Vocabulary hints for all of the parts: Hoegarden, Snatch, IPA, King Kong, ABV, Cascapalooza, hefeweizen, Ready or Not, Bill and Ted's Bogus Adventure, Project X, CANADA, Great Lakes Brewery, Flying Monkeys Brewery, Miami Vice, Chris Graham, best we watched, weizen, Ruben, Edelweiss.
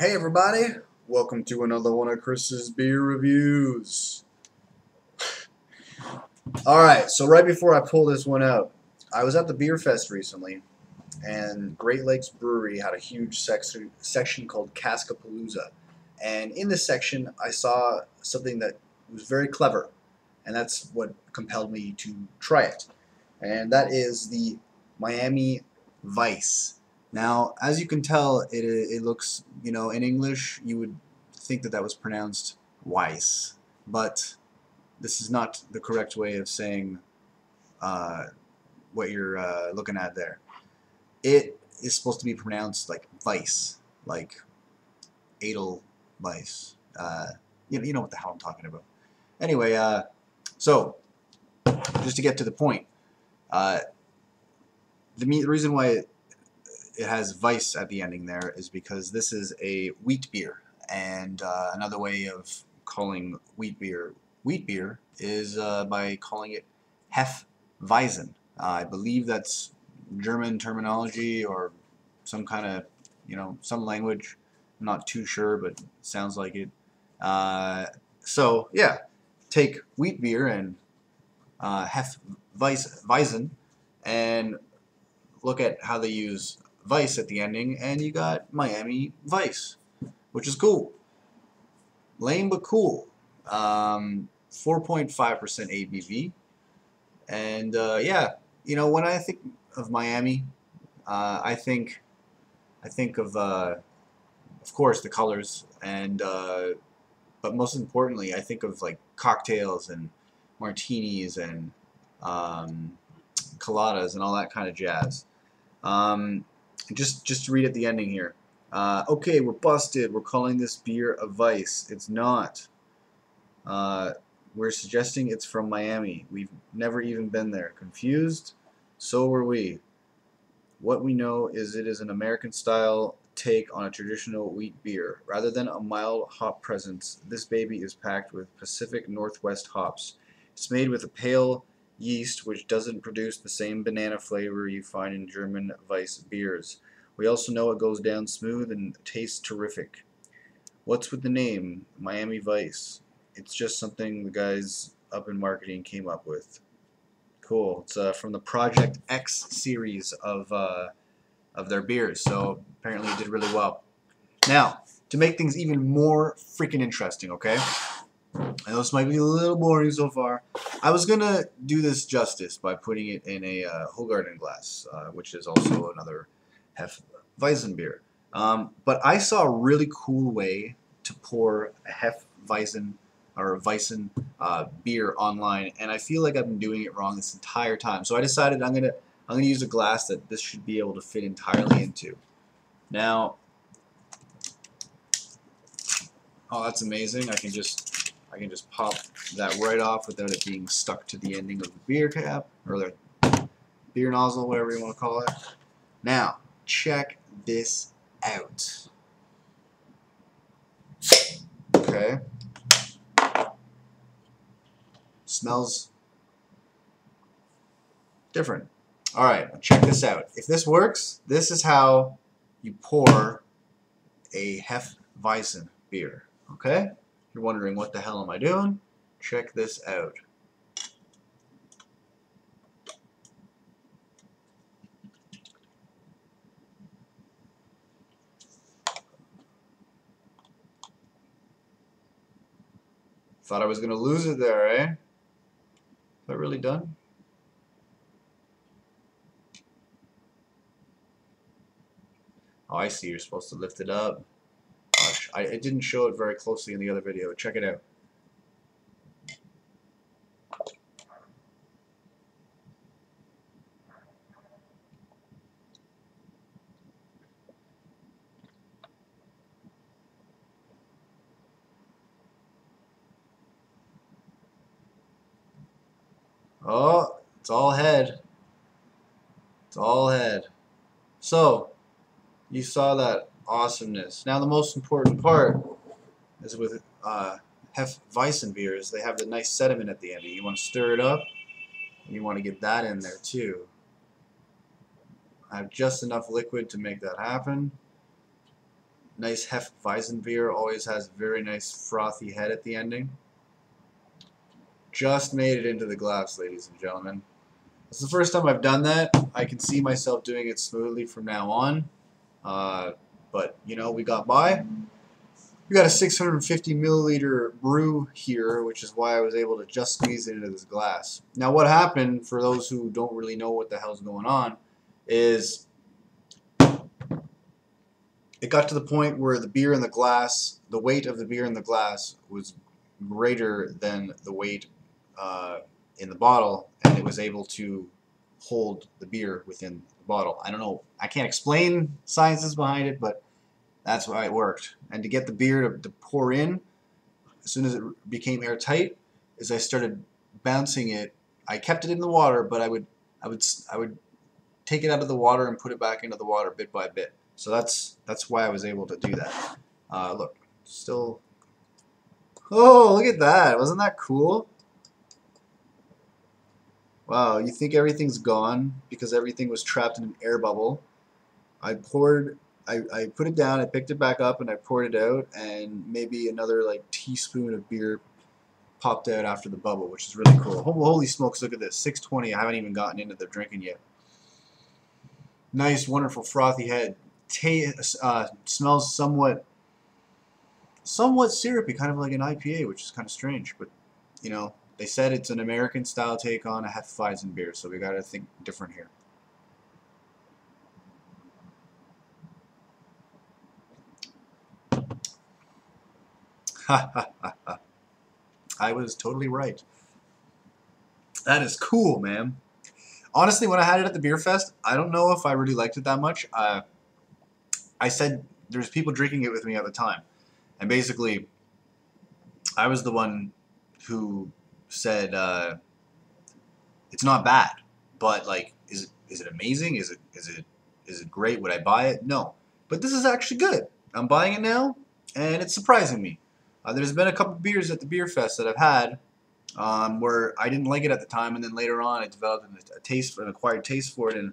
Hey everybody, welcome to another one of Chris's beer reviews. Alright, so right before I pull this one out, I was at the beer fest recently and Great Lakes Brewery had a huge section called Cascapalooza, and in this section I saw something that was very clever, and that's what compelled me to try it, and that is the Miami Vice. Now, as you can tell, it looks, you know, in English, you would think that was pronounced Weiss, but this is not the correct way of saying what you're looking at there. It is supposed to be pronounced like Vice, like Edelweiss. You know what the hell I'm talking about. Anyway, so just to get to the point, the reason why it has Vice at the ending there is because this is a wheat beer, and another way of calling wheat beer is by calling it hefeweizen. I believe that's German terminology or some kind of, you know, some language. I'm not too sure, but it sounds like it. So yeah, take wheat beer and hefeweizen and look at how they use Vice at the ending, and you got Miami Vice, which is cool. Lame but cool. 4.5% ABV, and yeah, you know, when I think of Miami, I think of course, the colors, and but most importantly, I think of like cocktails and martinis and coladas and all that kind of jazz. Just to read at the ending here. Okay, we're busted. We're calling this beer a vice. It's not. We're suggesting it's from Miami. We've never even been there. Confused? So were we. What we know is it is an American-style take on a traditional wheat beer. Rather than a mild hop presence, this baby is packed with Pacific Northwest hops. It's made with a pale yeast, which doesn't produce the same banana flavor you find in German Weiss beers. We also know it goes down smooth and tastes terrific. What's with the name, Miami Vice? It's just something the guys up in marketing came up with. Cool. It's from the Project X series of their beers, so apparently it did really well. Now, to make things even more freaking interesting, okay? I know this might be a little boring so far. I was going to do this justice by putting it in a Hoegarden glass, which is also another hefeweizen beer. But I saw a really cool way to pour a hefeweizen or a weizen beer online, and I feel like I've been doing it wrong this entire time. So I decided I'm gonna use a glass that this should be able to fit entirely into. Now, oh, that's amazing! I can just pop that right off without it being stuck to the ending of the beer cap, or the beer nozzle, whatever you want to call it. Now, check this out. Okay. Smells different. Alright, check this out. If this works, this is how you pour a hefeweizen beer. Okay? You're wondering what the hell am I doing? Check this out. Thought I was gonna lose it there, eh? Is that really done? Oh, I see. You're supposed to lift it up. Gosh, I didn't show it very closely in the other video. Check it out. Oh, it's all head. It's all head. So, you saw that awesomeness. Now, the most important part is with hefeweizen beers, they have the nice sediment at the end. You want to stir it up, and you want to get that in there too. I have just enough liquid to make that happen. nice hefeweizen beer always has a very nice frothy head at the ending. Just made it into the glass, ladies and gentlemen. It's the first time I've done that. I can see myself doing it smoothly from now on. But, you know, we got by. We got a 650 milliliter brew here, which is why I was able to just squeeze it into this glass. Now what happened, for those who don't really know what the hell's going on, is it got to the point where the beer in the glass, the weight of the beer in the glass was greater than the weight in the bottle, and it was able to hold the beer within the bottle. I don't know, I can't explain sciences behind it, but that's why it worked. And to get the beer to pour in, as soon as it became airtight, as I started bouncing it, I kept it in the water, but I would take it out of the water and put it back into the water bit by bit. So that's why I was able to do that. Look, still. Oh, look at that! Wasn't that cool? Wow, you think everything's gone because everything was trapped in an air bubble? I put it down, I picked it back up, and I poured it out, and maybe another like teaspoon of beer popped out after the bubble, which is really cool. Holy smokes, look at this. 620, I haven't even gotten into the drinking yet. Nice, wonderful, frothy head. Smells somewhat syrupy, kind of like an IPA, which is kind of strange, but, you know, they said it's an American-style take on a hefeweizen beer, so we got to think different here. I was totally right. That is cool, man. Honestly, when I had it at the beer fest, I don't know if I really liked it that much. I said there's people drinking it with me at the time, and basically, I was the one who said it's not bad, but like, is it amazing? Is it great? Would I buy it? No, but this is actually good. I'm buying it now, and it's surprising me. There's been a couple beers at the beer fest that I've had where I didn't like it at the time, and then later on I developed an acquired taste for it, and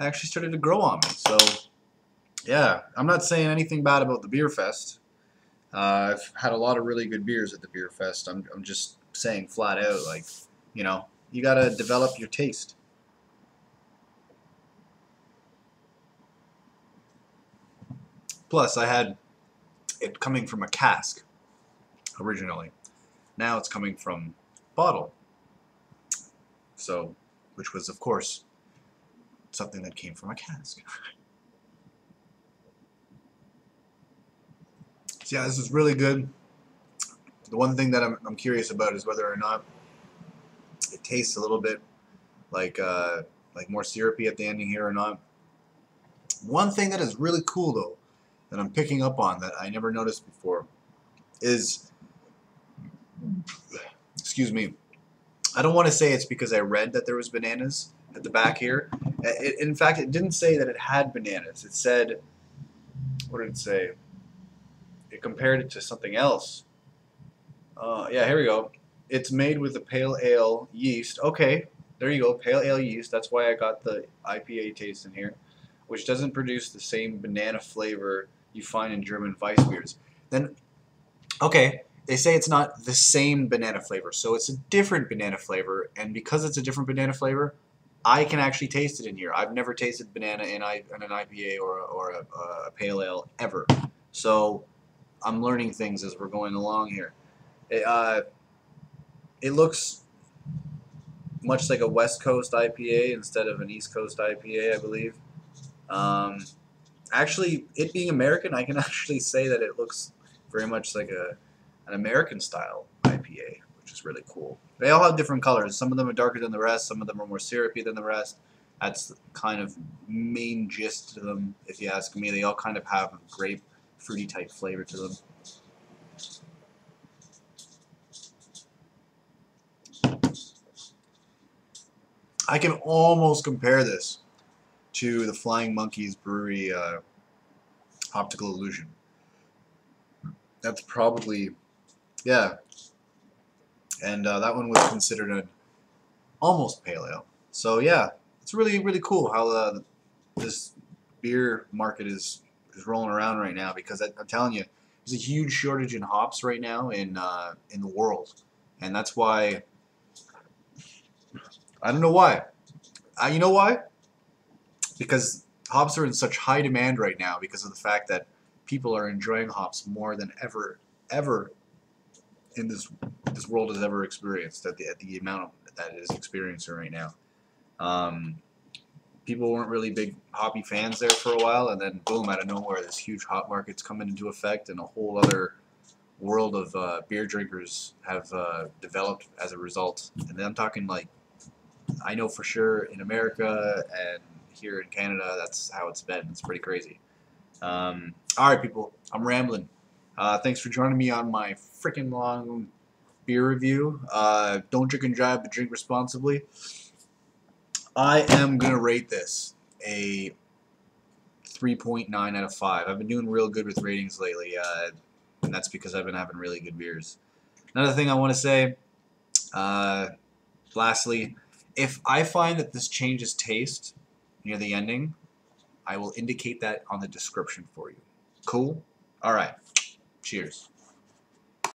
it actually started to grow on me. So yeah, I'm not saying anything bad about the beer fest. I've had a lot of really good beers at the beer fest. I'm just saying flat out, like, you know, you gotta develop your taste. Plus, I had it coming from a cask originally. Now it's coming from bottle, so, which was of course something that came from a cask. So yeah, this is really good. The one thing that I'm curious about is whether or not it tastes a little bit like more syrupy at the ending here or not. One thing that is really cool though that I'm picking up on that I never noticed before is, excuse me, I don't want to say it's because I read that there was bananas at the back here. In fact, it didn't say that it had bananas. It said, what did it say? It compared it to something else. Yeah, here we go. It's made with a pale ale yeast. Okay, there you go, pale ale yeast. That's why I got the IPA taste in here, which doesn't produce the same banana flavor you find in German Weiss beers. Then, okay, they say it's not the same banana flavor, so it's a different banana flavor, and because it's a different banana flavor, I can actually taste it in here. I've never tasted banana in an IPA or a pale ale ever, so I'm learning things as we're going along here. It looks much like a West Coast IPA instead of an East Coast IPA, I believe. Actually, it being American, I can actually say that it looks very much like an American-style IPA, which is really cool. They all have different colors. Some of them are darker than the rest. Some of them are more syrupy than the rest. That's the kind of main gist to them, if you ask me. They all kind of have a grape, fruity-type flavor to them. I can almost compare this to the Flying Monkeys Brewery Optical Illusion. That's probably, yeah, and that one was considered an almost pale ale. So yeah, it's really cool how this beer market is is rolling around right now, because I'm telling you, there's a huge shortage in hops right now in the world, and that's why I don't know why. You know why? Because hops are in such high demand right now because of the fact that people are enjoying hops more than ever in this world has ever experienced, at the amount of, that it is experiencing right now. People weren't really big hoppy fans there for a while, and then boom, out of nowhere, this huge hop market's coming into effect, and a whole other world of beer drinkers have developed as a result. And then I'm talking, like, I know for sure in America and here in Canada, that's how it's been. It's pretty crazy. All right, people, I'm rambling. Thanks for joining me on my freaking long beer review. Don't drink and drive, but drink responsibly. I am going to rate this a 3.9 out of 5. I've been doing real good with ratings lately, and that's because I've been having really good beers. Another thing I want to say, lastly, if I find that this changes taste near the ending, I will indicate that on the description for you. Cool? All right. Cheers.